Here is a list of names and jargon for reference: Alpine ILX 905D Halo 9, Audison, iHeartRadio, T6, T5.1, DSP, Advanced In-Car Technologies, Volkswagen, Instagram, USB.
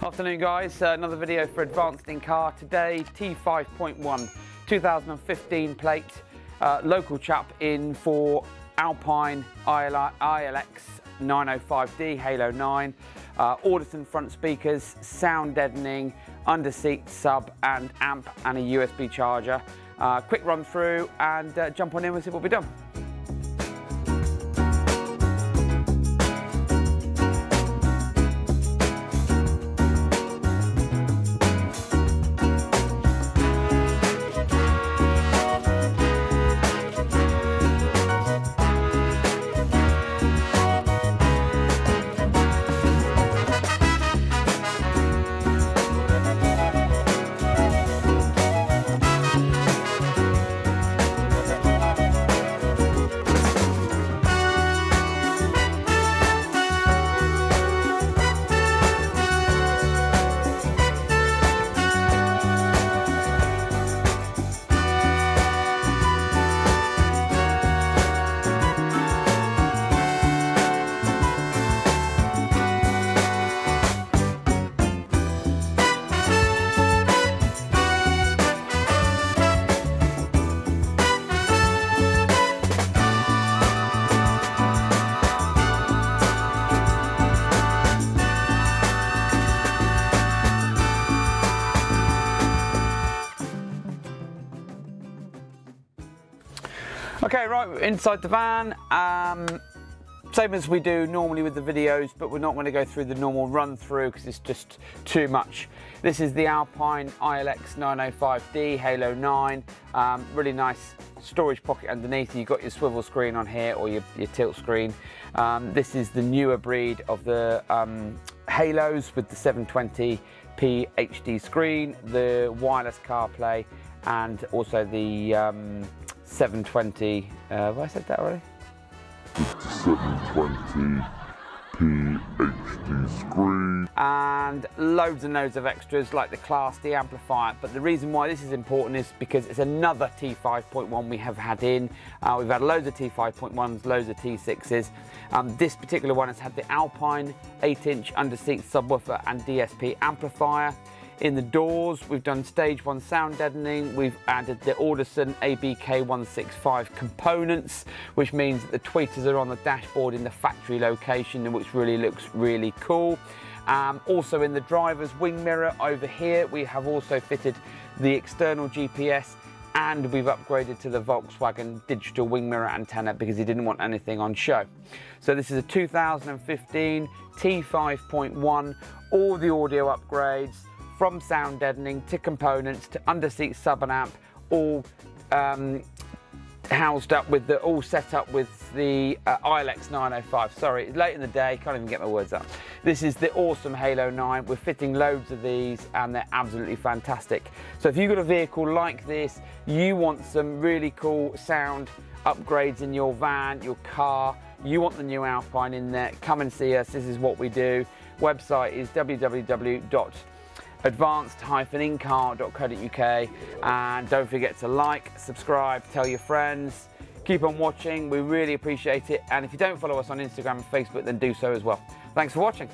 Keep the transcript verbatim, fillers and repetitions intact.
Afternoon guys, uh, another video for Advanced In-Car. Today T five point one two thousand fifteen plate, uh, local chap in for Alpine I L X nine oh five D Halo nine, uh, Audison front speakers, sound deadening, under seat sub and amp and a U S B charger. Uh, quick run through and uh, jump on in and see what we've done. Okay, right, we're inside the van, um, same as we do normally with the videos, but we're not going to go through the normal run through because it's just too much. This is the Alpine I L X nine oh five D Halo nine, um, really nice storage pocket underneath. You've got your swivel screen on here or your, your tilt screen. Um, this is the newer breed of the um, Halos with the seven twenty p H D screen, the wireless CarPlay and also the um, seven twenty, uh, have I said that already? seven twenty p H D screen. And loads and loads of extras like the Class D amplifier, but the reason why this is important is because it's another T five point one we have had in. Uh, we've had loads of T five point ones, loads of T sixes. Um, this particular one has had the Alpine eight inch under-seat subwoofer and D S P amplifier. In the doors, we've done stage one sound deadening, we've added the Audison A B K one sixty-five components, which means that the tweeters are on the dashboard in the factory location, which really looks really cool. Um, also in the driver's wing mirror over here, we have also fitted the external G P S and we've upgraded to the Volkswagen digital wing mirror antenna because he didn't want anything on show. So this is a two thousand fifteen T five point one, all the audio upgrades, from sound deadening to components to underseat sub and amp, all um, housed up with the, all set up with the uh, I L X nine oh five. Sorry, it's late in the day, can't even get my words up. This is the awesome Halo nine. We're fitting loads of these and they're absolutely fantastic. So if you've got a vehicle like this, you want some really cool sound upgrades in your van, your car, you want the new Alpine in there, come and see us, this is what we do. Website is w w w dot advanced in car dot co dot u k, and don't forget to like, subscribe, tell your friends, keep on watching, we really appreciate it, and if you don't follow us on Instagram and Facebook then do so as well. Thanks for watching.